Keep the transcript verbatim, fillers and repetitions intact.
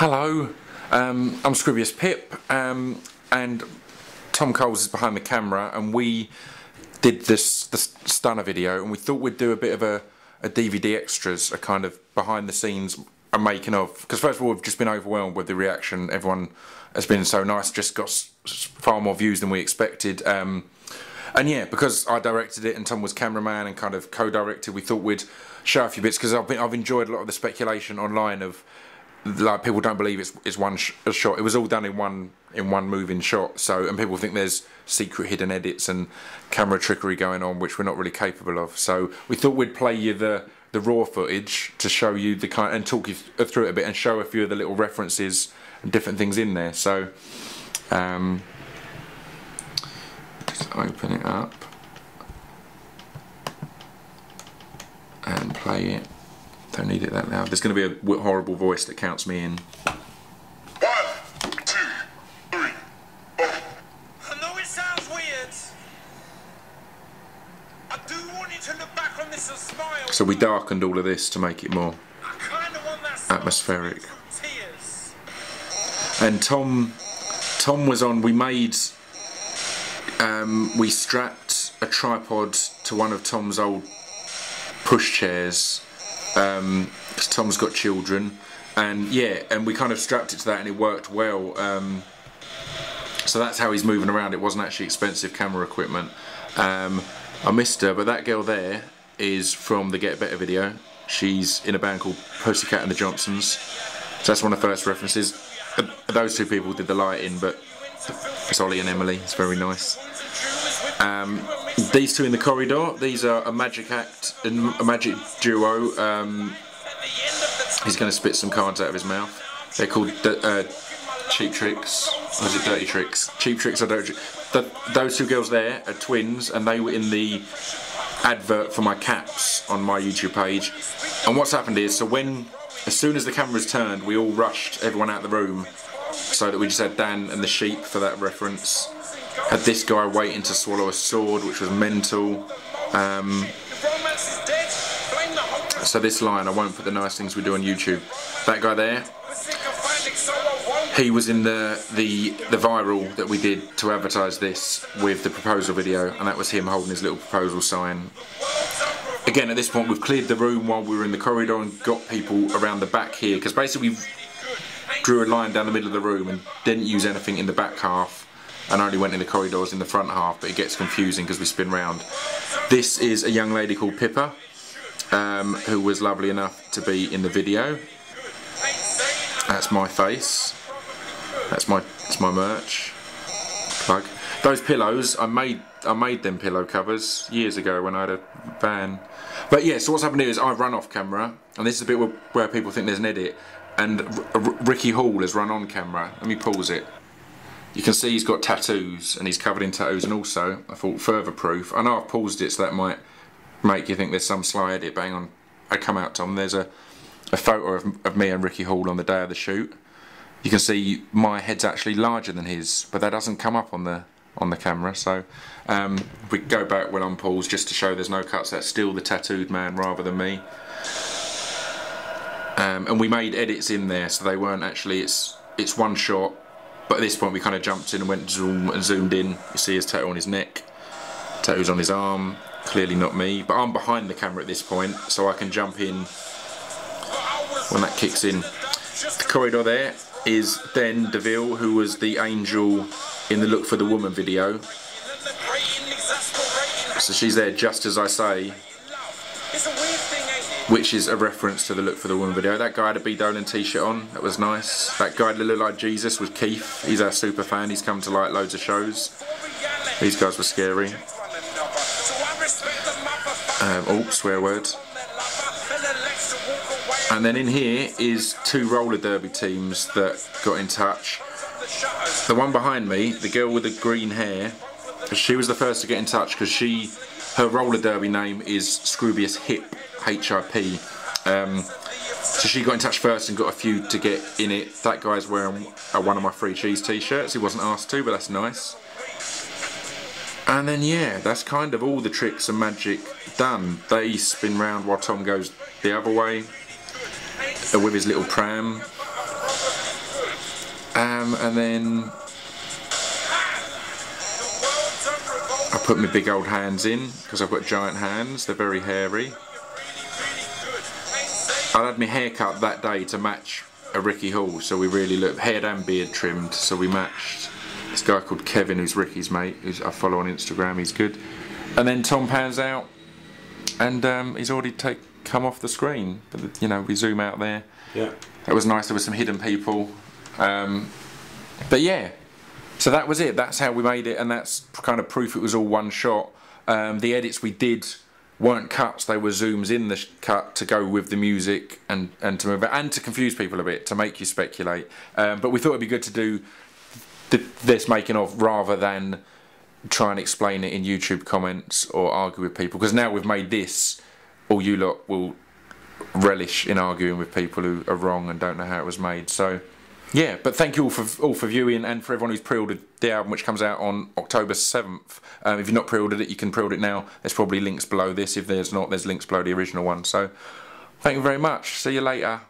Hello, um, I'm Scroobius Pip, um, and Tom Coles is behind the camera, and we did this, this Stunner video, and we thought we'd do a bit of a, a D V D extras, a kind of behind the scenes and making of, because first of all we've just been overwhelmed with the reaction. Everyone has been so nice, just got s far more views than we expected, um, and yeah, because I directed it and Tom was cameraman and kind of co-directed, we thought we'd show a few bits, because I've, I've enjoyed a lot of the speculation online of like people don't believe it's, it's one sh a shot. It was all done in one in one moving shot. So, and people think there's secret hidden edits and camera trickery going on, which we're not really capable of. So we thought we'd play you the the raw footage to show you the kind and talk you th through it a bit and show a few of the little references and different things in there. So um, just open it up and play it. I don't need it that loud. There's going to be a horrible voice that counts me in. One, two, three, four. I know it sounds weird. I do want you to look back on this and smile. So we darkened all of this to make it more atmospheric. And Tom, Tom was on. We made, um, we strapped a tripod to one of Tom's old push chairs. Um, cause Tom's got children, and yeah, and we kind of strapped it to that and it worked well, um, so that's how he's moving around. It wasn't actually expensive camera equipment. um, I missed her, but that girl there is from the Get Better video. She's in a band called Pussycat and the Johnsons, so that's one of the first references. Uh, those two people did the lighting, but it's Ollie and Emily. It's very nice. Um, these two in the corridor, these are a magic act and a magic duo. Um, he's going to spit some cards out of his mouth. They're called uh, Cheap Tricks. Or is it Dirty Tricks? Cheap Tricks or Dirty Tricks. The, those two girls there are twins, and they were in the advert for my caps on my YouTube page. And what's happened is, so when, as soon as the camera's turned, we all rushed everyone out of the room, so that we just had Dan and the sheep for that reference. Had this guy waiting to swallow a sword, which was mental. Um, so this line, I won't put the nice things we do on YouTube. That guy there, he was in the, the, the viral that we did to advertise this with the proposal video, and that was him holding his little proposal sign. Again, at this point, we've cleared the room while we were in the corridor and got people around the back here, because basically we drew a line down the middle of the room and didn't use anything in the back half, and only went in the corridors in the front half, but it gets confusing because we spin round. This is a young lady called Pippa, um, who was lovely enough to be in the video. That's my face. That's my that's my merch. Plug. Those pillows, I made I made them pillow covers years ago when I had a van. But yeah, so what's happened here is I've run off camera, and this is a bit where, where people think there's an edit. And Ricki Hall has run on camera. Let me pause it. You can see he's got tattoos, and he's covered in tattoos, and also, I thought, further proof. I know I've paused it, so that might make you think there's some sly edit. Bang on, I come out, Tom. There's a, a photo of, of me and Ricki Hall on the day of the shoot. You can see my head's actually larger than his, but that doesn't come up on the on the camera. So um, we go back when I'm paused just to show there's no cuts. That's still the tattooed man rather than me. Um, and we made edits in there, so they weren't actually. It's it's one shot. But at this point we kind of jumped in and went zoom and zoomed in. You see his tattoo on his neck, tattoos on his arm, clearly not me. But I'm behind the camera at this point, so I can jump in when that kicks in. The corridor there is Den Deville, who was the angel in the Look for the Woman video. So she's there just as I say, which is a reference to the Look for the Woman video. That guy had a B. Dolan t-shirt on, that was nice. That guy that looked like Jesus was Keith. He's our super fan, he's come to like loads of shows. These guys were scary. Um, oh, swear word. And then in here is two roller derby teams that got in touch. The one behind me, the girl with the green hair, she was the first to get in touch because she, her roller derby name is Scroobius Hip. H I P. Um, so she got in touch first and got a few to get in it. That guy's wearing a, one of my free cheese t-shirts. He wasn't asked to, but that's nice. And then yeah, that's kind of all the tricks and magic done. They spin round while Tom goes the other way with his little pram. Um, and then I put my big old hands in, because I've got giant hands, they're very hairy. I had my hair cut that day to match a Ricki Hall, so we really looked, head and beard trimmed, so we matched. This guy called Kevin, who's Ricki's mate, who I follow on Instagram, he's good. And then Tom pans out, and um, he's already take, come off the screen, but you know, we zoom out there. Yeah. That was nice, there were some hidden people. Um, but yeah, so that was it, that's how we made it, and that's kind of proof it was all one shot. Um, the edits we did weren't cuts, they were zooms in the sh cut to go with the music and, and to move it, and to confuse people a bit, to make you speculate. Um, but we thought it'd be good to do th this making of rather than try and explain it in YouTube comments or argue with people, because now we've made this, all you lot will relish in arguing with people who are wrong and don't know how it was made. So yeah, but thank you all for all for viewing, and for everyone who's pre-ordered the album, which comes out on October seventh. Um, if you've not pre-ordered it, you can pre-order it now. There's probably links below this. If there's not, there's links below the original one. So thank you very much. See you later.